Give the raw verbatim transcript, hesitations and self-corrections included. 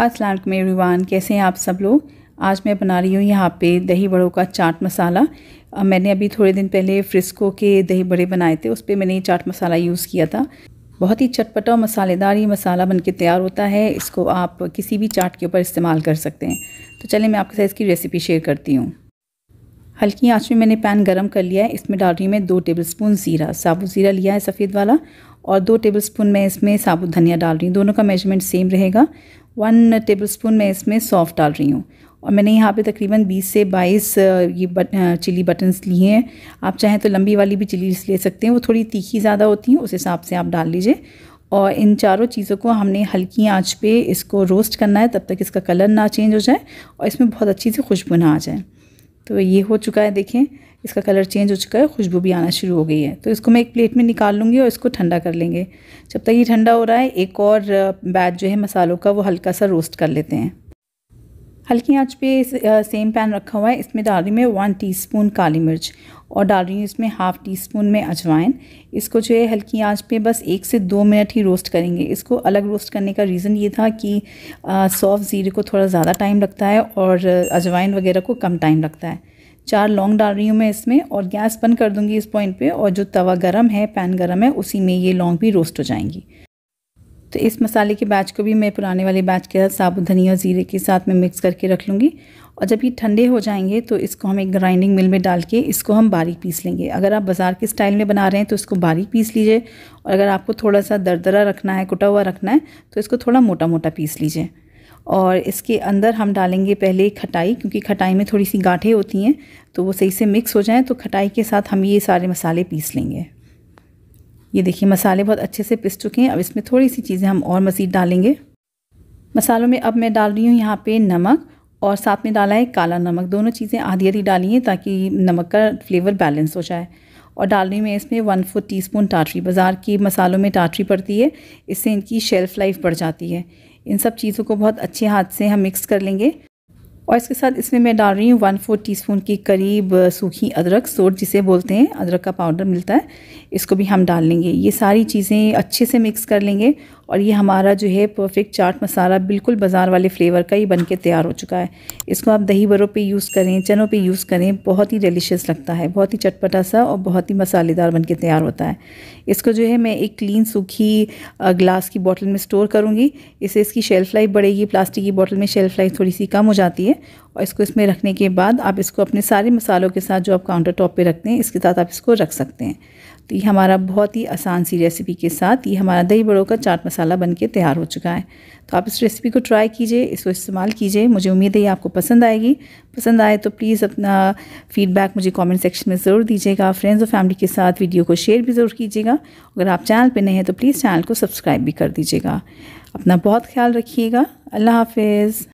अस्सलाम वालेकुम एवरीवन, कैसे हैं आप सब लोग। आज मैं बना रही हूँ यहाँ पे दही बड़ों का चाट मसाला। मैंने अभी थोड़े दिन पहले फ्रेस्को के दही बड़े बनाए थे, उस पर मैंने ये चाट मसाला यूज़ किया था। बहुत ही चटपटा और मसालेदार ये मसाला बनके तैयार होता है। इसको आप किसी भी चाट के ऊपर इस्तेमाल कर सकते हैं। तो चलिए मैं आपके साथ इसकी रेसिपी शेयर करती हूँ। हल्की आंच में मैंने पैन गरम कर लिया है। इसमें डाल रही हूँ मैं दो टेबलस्पून ज़ीरा, साबुत ज़ीरा लिया है सफ़ेद वाला, और दो टेबलस्पून मैं इसमें साबुत धनिया डाल रही हूँ। दोनों का मेजरमेंट सेम रहेगा। वन टेबलस्पून मैं इसमें सौंफ डाल रही हूँ। और मैंने यहाँ पे तकरीबन बीस से बाईस ये बट चिली बटन्स लिए हैं। आप चाहें तो लंबी वाली भी चिलीज ले सकते हैं, वो थोड़ी तीखी ज़्यादा होती हैं, उस हिसाब से आप डाल लीजिए। और इन चारों चीज़ों को हमने हल्की आंच पे इसको रोस्ट करना है, तब तक इसका कलर ना चेंज हो जाए और इसमें बहुत अच्छी सी खुशबू ना आ जाए। तो ये हो चुका है, देखें इसका कलर चेंज हो चुका है, खुशबू भी आना शुरू हो गई है। तो इसको मैं एक प्लेट में निकाल लूँगी और इसको ठंडा कर लेंगे। जब तक ये ठंडा हो रहा है, एक और बैच जो है मसालों का, वो हल्का सा रोस्ट कर लेते हैं। हल्की आंच पे सेम पैन रखा हुआ है। इसमें डाल रही हूँ मैं वन टीस्पून काली मिर्च और डाल रही हूँ इसमें हाफ़ टी स्पून में अजवाइन। इसको जो है हल्की आंच पे बस एक से दो मिनट ही रोस्ट करेंगे। इसको अलग रोस्ट करने का रीज़न ये था कि सौंफ ज़ीरे को थोड़ा ज़्यादा टाइम लगता है और अजवाइन वगैरह को कम टाइम लगता है। चार लौंग डाल रही हूँ मैं इसमें और गैस बंद कर दूँगी इस पॉइंट पे, और जो तवा गरम है, पैन गरम है, उसी में ये लौंग भी रोस्ट हो जाएंगी। तो इस मसाले के बैच को भी मैं पुराने वाले बैच के साथ साबुत धनिया और ज़ीरे के साथ में मिक्स करके रख लूँगी। और जब ये ठंडे हो जाएंगे तो इसको हम एक ग्राइंडिंग मिल में डाल के इसको हम बारीक पीस लेंगे। अगर आप बाज़ार के स्टाइल में बना रहे हैं तो इसको बारीक पीस लीजिए, और अगर आपको थोड़ा सा दरदरा रखना है, कुटा हुआ रखना है, तो इसको थोड़ा मोटा मोटा पीस लीजिए। और इसके अंदर हम डालेंगे पहले खटाई, क्योंकि खटाई में थोड़ी सी गाँठें होती हैं, तो वो सही से मिक्स हो जाएँ। तो खटाई के साथ हम ये सारे मसाले पीस लेंगे। ये देखिए मसाले बहुत अच्छे से पिस चुके हैं। अब इसमें थोड़ी सी चीज़ें हम और मज़ीद डालेंगे मसालों में। अब मैं डाल रही हूँ यहाँ पे नमक, और साथ में डाला है काला नमक। दोनों चीज़ें आधी आधी डाली हैं ताकि नमक का फ्लेवर बैलेंस हो जाए। और डाल रही हूँ मैं इसमें वन फोर्थ टी स्पून टाटरी। बाज़ार की मसालों में टाटरी पड़ती है, इससे इनकी शेल्फ़ लाइफ बढ़ जाती है। इन सब चीज़ों को बहुत अच्छे हाथ से हम मिक्स कर लेंगे। और इसके साथ इसमें मैं डाल रही हूँ वन फोर्थ टी स्पून के करीब सूखी अदरक, सोट जिसे बोलते हैं, अदरक का पाउडर मिलता है, इसको भी हम डाल लेंगे। ये सारी चीज़ें अच्छे से मिक्स कर लेंगे और ये हमारा जो है परफेक्ट चाट मसाला बिल्कुल बाज़ार वाले फ्लेवर का ही बनके तैयार हो चुका है। इसको आप दही बड़ों पे यूज़ करें, चनों पे यूज़ करें, बहुत ही डिलीशियस लगता है, बहुत ही चटपटा सा और बहुत ही मसालेदार बनके तैयार होता है। इसको जो है मैं एक क्लीन सूखी ग्लास की बॉटल में स्टोर करूँगी। इससे इसकी शेल्फ़ लाइफ बढ़ेगी। प्लास्टिक की बॉटल में शेल्फ़ लाइफ थोड़ी सी कम हो जाती है। और इसको इसमें रखने के बाद आप इसको अपने सारे मसालों के साथ जो आप काउंटर टॉप पर रखते हैं, इसके साथ आप इसको रख सकते हैं। तो ये हमारा बहुत ही आसान सी रेसिपी के साथ ये हमारा दही बड़ों का चाट मसाला बनके तैयार हो चुका है। तो आप इस रेसिपी को ट्राई कीजिए, इसको इस्तेमाल कीजिए। मुझे उम्मीद है ये आपको पसंद आएगी। पसंद आए तो प्लीज़ अपना फीडबैक मुझे कमेंट सेक्शन में ज़रूर दीजिएगा। फ्रेंड्स और फैमिली के साथ वीडियो को शेयर भी ज़रूर कीजिएगा। अगर आप चैनल पर नए हैं तो प्लीज़ चैनल को सब्सक्राइब भी कर दीजिएगा। अपना बहुत ख्याल रखिएगा। अल्लाह हाफिज़।